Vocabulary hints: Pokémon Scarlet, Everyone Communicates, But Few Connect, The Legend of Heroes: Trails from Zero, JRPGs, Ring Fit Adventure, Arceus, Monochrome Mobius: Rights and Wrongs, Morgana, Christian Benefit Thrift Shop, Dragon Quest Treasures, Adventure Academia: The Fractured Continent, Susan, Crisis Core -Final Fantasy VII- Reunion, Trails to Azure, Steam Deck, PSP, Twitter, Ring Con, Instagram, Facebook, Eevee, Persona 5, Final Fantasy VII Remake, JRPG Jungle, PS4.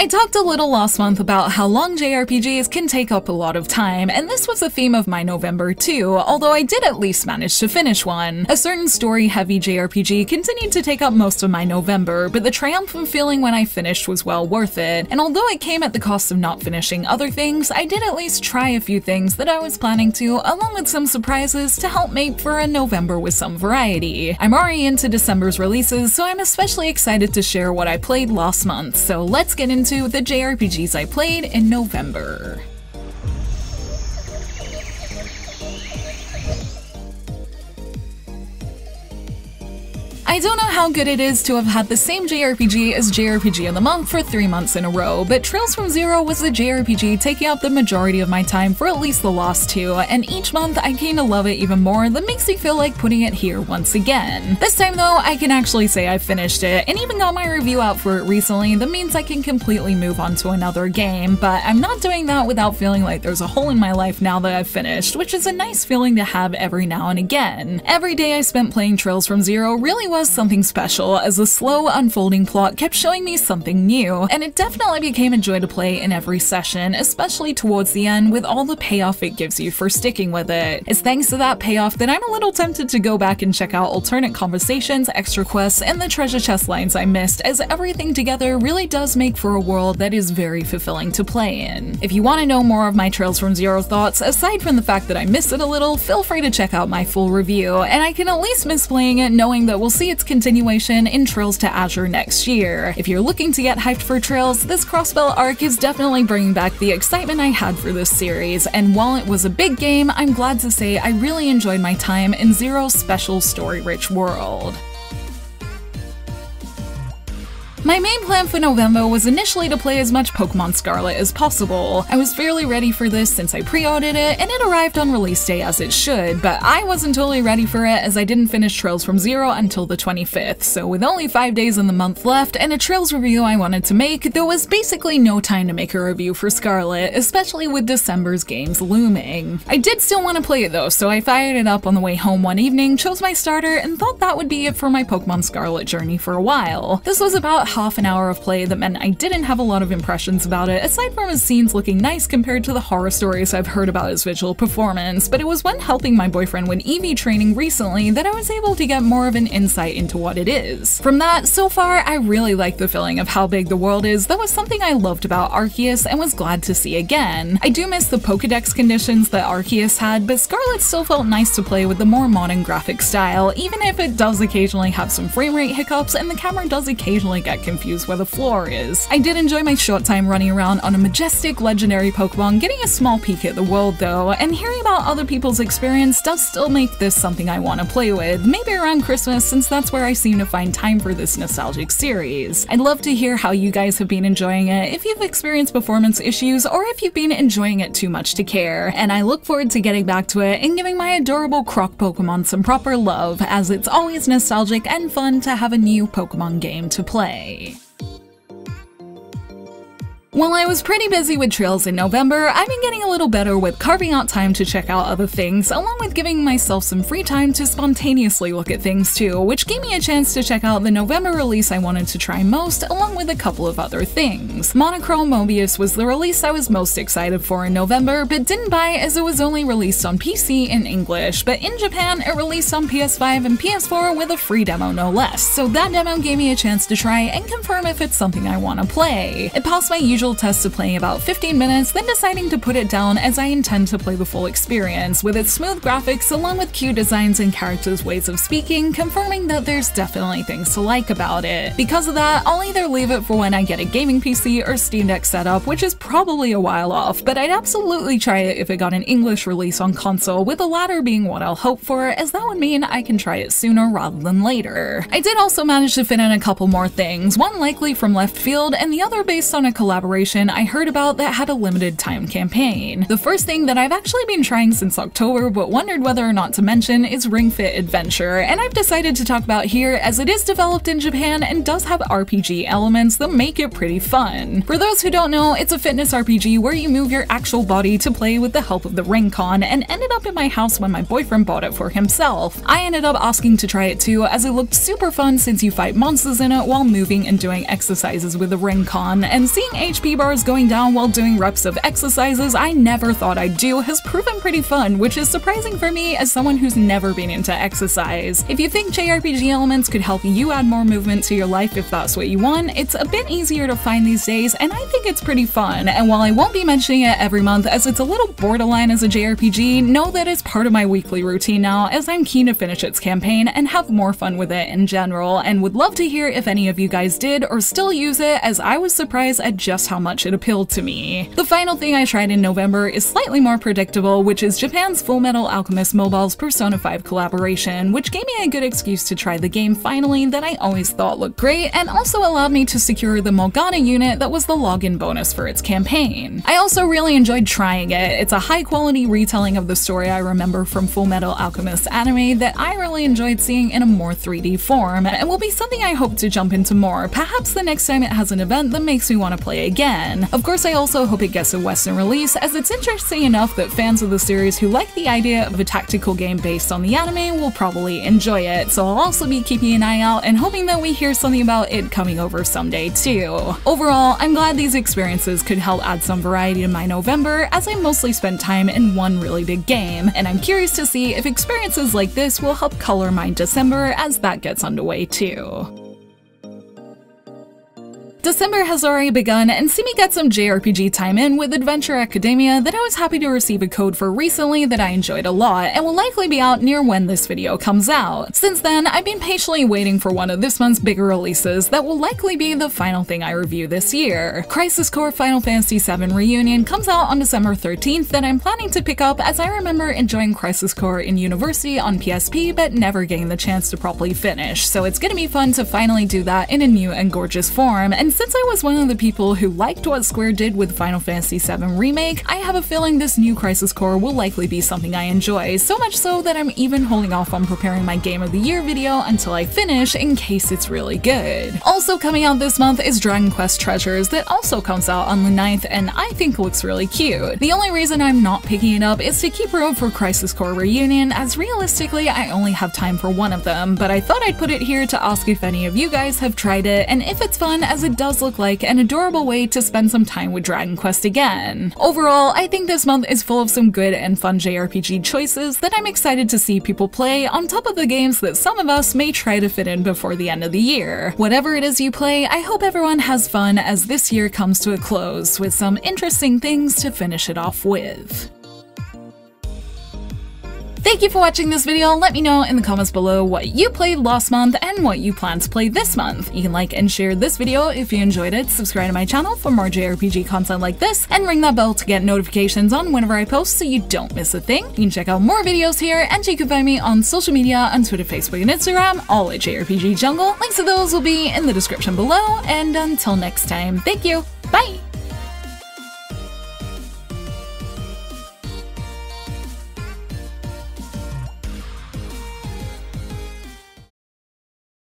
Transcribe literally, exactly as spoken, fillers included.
I talked a little last month about how long J R P Gs can take up a lot of time, and this was a theme of my November too, although I did at least manage to finish one. A certain story-heavy J R P G continued to take up most of my November, but the triumphant feeling when I finished was well worth it, and although it came at the cost of not finishing other things, I did at least try a few things that I was planning to, along with some surprises to help make for a November with some variety. I'm already into December's releases, so I'm especially excited to share what I played last month, so let's get into the J R P Gs I played in November. I don't know how good it is to have had the same J R P G as J R P G of the Month for three months in a row, but Trails from Zero was the J R P G taking up the majority of my time for at least the last two, and each month I came to love it even more. That makes me feel like putting it here once again. This time though, I can actually say I finished it, and even got my review out for it recently. That means I can completely move on to another game, but I'm not doing that without feeling like there's a hole in my life now that I've finished, which is a nice feeling to have every now and again. Every day I spent playing Trails from Zero really was something special, as the slow unfolding plot kept showing me something new, and it definitely became a joy to play in every session, especially towards the end with all the payoff it gives you for sticking with it. It's thanks to that payoff that I'm a little tempted to go back and check out alternate conversations, extra quests, and the treasure chest lines I missed, as everything together really does make for a world that is very fulfilling to play in. If you want to know more of my Trails from Zero thoughts, aside from the fact that I missed it a little, feel free to check out my full review, and I can at least miss playing it knowing that we'll see its continuation in Trails to Azure next year. If you're looking to get hyped for Trails, this Crossbell arc is definitely bringing back the excitement I had for this series, and while it was a big game, I'm glad to say I really enjoyed my time in Zero's special story-rich world. My main plan for November was initially to play as much Pokémon Scarlet as possible. I was fairly ready for this since I pre-ordered it, and it arrived on release day as it should, but I wasn't totally ready for it as I didn't finish Trails from Zero until the twenty-fifth, so with only five days in the month left and a Trails review I wanted to make, there was basically no time to make a review for Scarlet, especially with December's games looming. I did still want to play it though, so I fired it up on the way home one evening, chose my starter, and thought that would be it for my Pokémon Scarlet journey for a while. This was about half an hour of play that meant I didn't have a lot of impressions about it, aside from his scenes looking nice compared to the horror stories I've heard about his visual performance, but it was when helping my boyfriend with Eevee training recently that I was able to get more of an insight into what it is. From that, so far, I really like the feeling of how big the world is. That was something I loved about Arceus and was glad to see again. I do miss the Pokédex conditions that Arceus had, but Scarlet still felt nice to play with the more modern graphic style, even if it does occasionally have some frame rate hiccups and the camera does occasionally get confused where the floor is. I did enjoy my short time running around on a majestic legendary Pokemon, getting a small peek at the world though, and hearing about other people's experience does still make this something I want to play with, maybe around Christmas since that's where I seem to find time for this nostalgic series. I'd love to hear how you guys have been enjoying it, if you've experienced performance issues, or if you've been enjoying it too much to care, and I look forward to getting back to it and giving my adorable Croc Pokemon some proper love, as it's always nostalgic and fun to have a new Pokemon game to play. While I was pretty busy with Trails in November, I've been getting a little better with carving out time to check out other things, along with giving myself some free time to spontaneously look at things too, which gave me a chance to check out the November release I wanted to try most, along with a couple of other things. Monochrome Mobius was the release I was most excited for in November, but didn't buy as it was only released on P C in English, but in Japan it released on P S five and P S four with a free demo no less, so that demo gave me a chance to try and confirm if it's something I want to play. It passed my usual usual test of playing about fifteen minutes, then deciding to put it down as I intend to play the full experience, with its smooth graphics along with cute designs and characters' ways of speaking, confirming that there's definitely things to like about it. Because of that, I'll either leave it for when I get a gaming P C or Steam Deck setup, which is probably a while off, but I'd absolutely try it if it got an English release on console, with the latter being what I'll hope for, as that would mean I can try it sooner rather than later. I did also manage to fit in a couple more things, one likely from left field and the other based on a collaboration generation I heard about that had a limited time campaign. The first thing that I've actually been trying since October but wondered whether or not to mention is Ring Fit Adventure, and I've decided to talk about here as it is developed in Japan and does have R P G elements that make it pretty fun. For those who don't know, it's a fitness R P G where you move your actual body to play with the help of the Ring Con, and ended up in my house when my boyfriend bought it for himself. I ended up asking to try it too as it looked super fun since you fight monsters in it while moving and doing exercises with the Ring Con, and seeing H P bars going down while doing reps of exercises I never thought I'd do has proven pretty fun, which is surprising for me as someone who's never been into exercise. If you think J R P G elements could help you add more movement to your life if that's what you want, it's a bit easier to find these days and I think it's pretty fun, and while I won't be mentioning it every month as it's a little borderline as a J R P G, know that it's part of my weekly routine now as I'm keen to finish its campaign and have more fun with it in general, and would love to hear if any of you guys did or still use it as I was surprised at just how much it appealed to me. The final thing I tried in November is slightly more predictable, which is Japan's Fullmetal Alchemist Mobile's Persona five collaboration, which gave me a good excuse to try the game finally that I always thought looked great, and also allowed me to secure the Morgana unit that was the login bonus for its campaign. I also really enjoyed trying it. It's a high quality retelling of the story I remember from Fullmetal Alchemist anime that I really enjoyed seeing in a more three D form, and will be something I hope to jump into more, perhaps the next time it has an event that makes me want to play again. Of course, I also hope it gets a Western release, as it's interesting enough that fans of the series who like the idea of a tactical game based on the anime will probably enjoy it, so I'll also be keeping an eye out and hoping that we hear something about it coming over someday too. Overall, I'm glad these experiences could help add some variety to my November, as I mostly spent time in one really big game, and I'm curious to see if experiences like this will help color my December as that gets underway too. December has already begun and see me get some J R P G time in with Adventure Academia that I was happy to receive a code for recently that I enjoyed a lot and will likely be out near when this video comes out. Since then, I've been patiently waiting for one of this month's bigger releases that will likely be the final thing I review this year. Crisis Core Final Fantasy seven Reunion comes out on December thirteenth that I'm planning to pick up as I remember enjoying Crisis Core in university on P S P but never getting the chance to properly finish, so it's gonna be fun to finally do that in a new and gorgeous form, and since I was one of the people who liked what Square did with Final Fantasy seven Remake, I have a feeling this new Crisis Core will likely be something I enjoy, so much so that I'm even holding off on preparing my Game of the Year video until I finish in case it's really good. Also coming out this month is Dragon Quest Treasures that also comes out on the ninth and I think looks really cute. The only reason I'm not picking it up is to keep room for Crisis Core Reunion, as realistically I only have time for one of them, but I thought I'd put it here to ask if any of you guys have tried it and if it's fun, as it does does look like an adorable way to spend some time with Dragon Quest again. Overall, I think this month is full of some good and fun J R P G choices that I'm excited to see people play, on top of the games that some of us may try to fit in before the end of the year. Whatever it is you play, I hope everyone has fun as this year comes to a close, with some interesting things to finish it off with. Thank you for watching this video. Let me know in the comments below what you played last month and what you plan to play this month. You can like and share this video if you enjoyed it, subscribe to my channel for more J R P G content like this, and ring that bell to get notifications on whenever I post so you don't miss a thing. You can check out more videos here, and you can find me on social media on Twitter, Facebook, and Instagram, all at J R P G Jungle. Links to those will be in the description below, and until next time, thank you, bye!